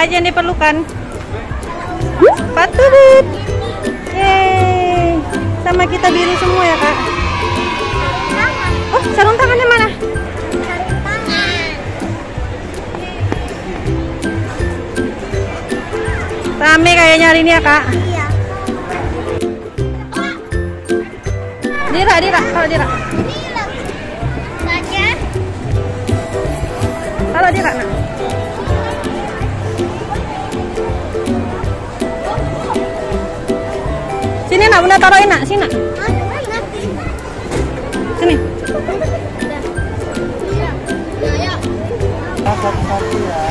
aja yang diperlukan. Patut. Yeay. Sama kita biru semua ya, Kak. Oh, sarung tangannya mana? Rame kayaknya hari ini ya, Kak. Iya. Dira, kalau Dira. Kalau Dira. Sini nak, bunda taruhin nak, sini nak. Sini. Satu-satu ya.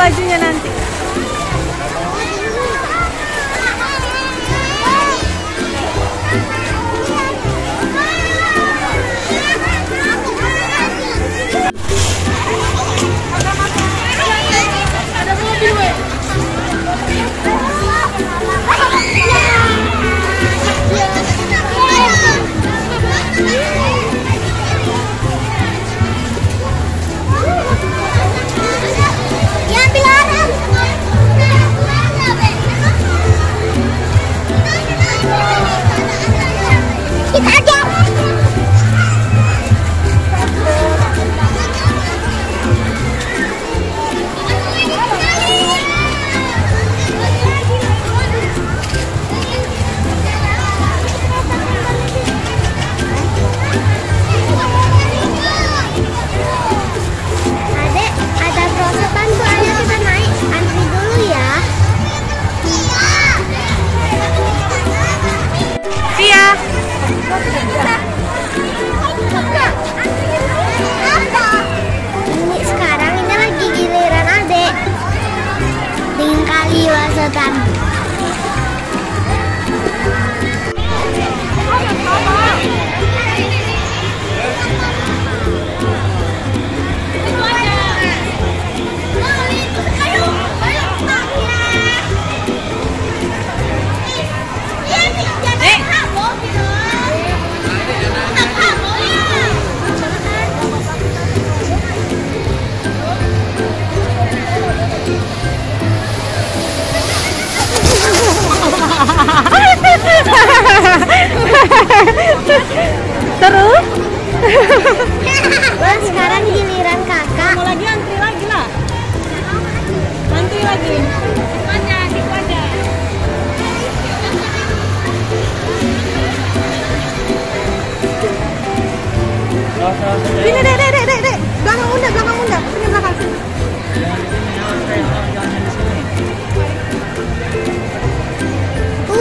Bajunya nanti. Terus? Wah, sekarang giliran kakak. Mau lagi antri lagi. lagi. Sini dek, belakang unda, sini belakang.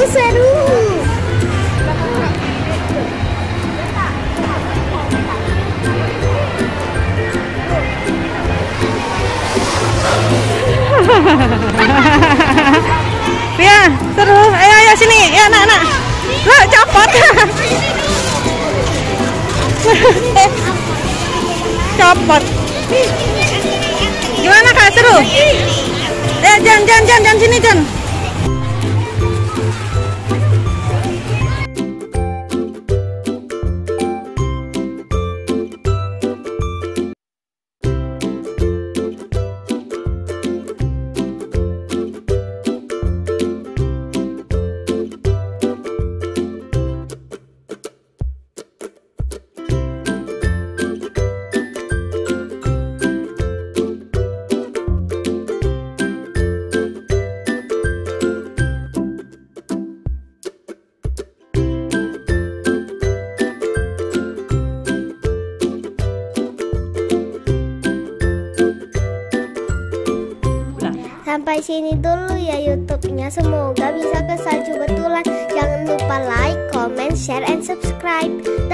Seru. Ya, seru. Ayo sini, ya anak-anak. Lu copot. Copot. Gimana Kak, seru? Eh, jangan sini, Jan. Sampai sini dulu ya YouTube-nya. Semoga bisa kesalju betulan. Jangan lupa like, comment, share, and subscribe.